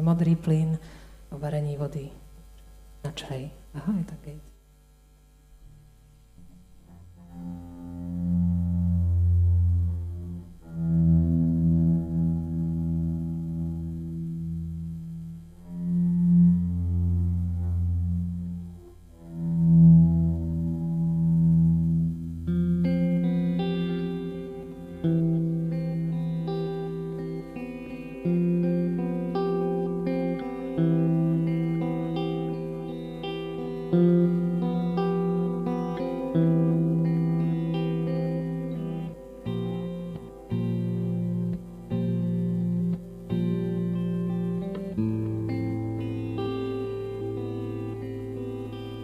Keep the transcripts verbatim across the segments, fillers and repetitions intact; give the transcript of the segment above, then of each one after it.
Modrý plyn o varení vody na čaj. Aha, je tak gejt.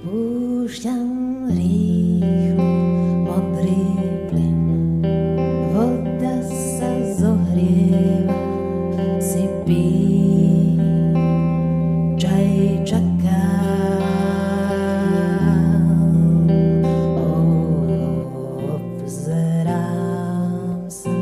Púšťam rýchlo modrý plyn, voda sa zohrieva, si pí, čaj čaká. Obzerám sa.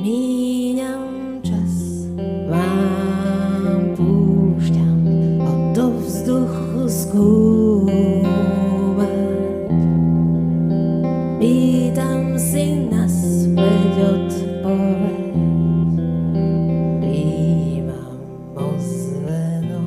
Míňam čas. Vám púšťam ho do vzduchu skúmať. Pýtam si naspäť odpoveď. Príjmam ozveno.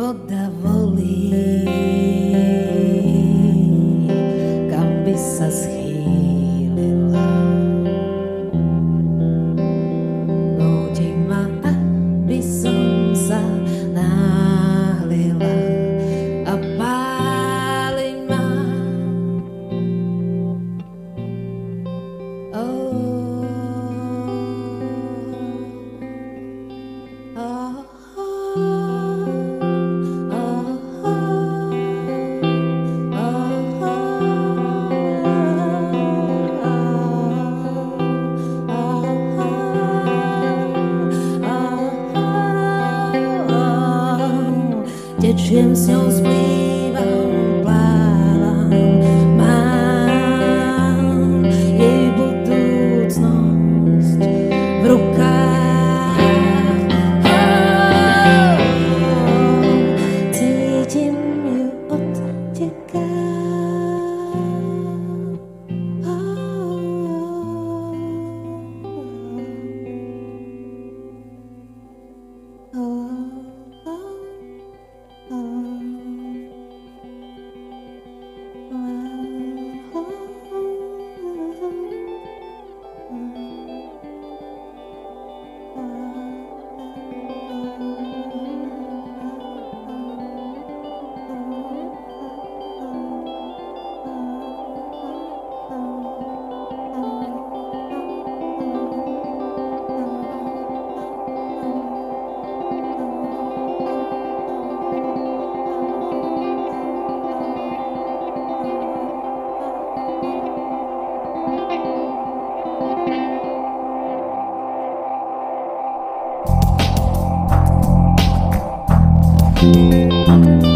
Voda volí, kam by sa schýlila. Núti ma, aby som sa náhlila a páli ma. Oh. Tečiem s ňou, splývam, plávam, mám jej budúcnosť v rukách. Cítim ju odtekať. Thank you.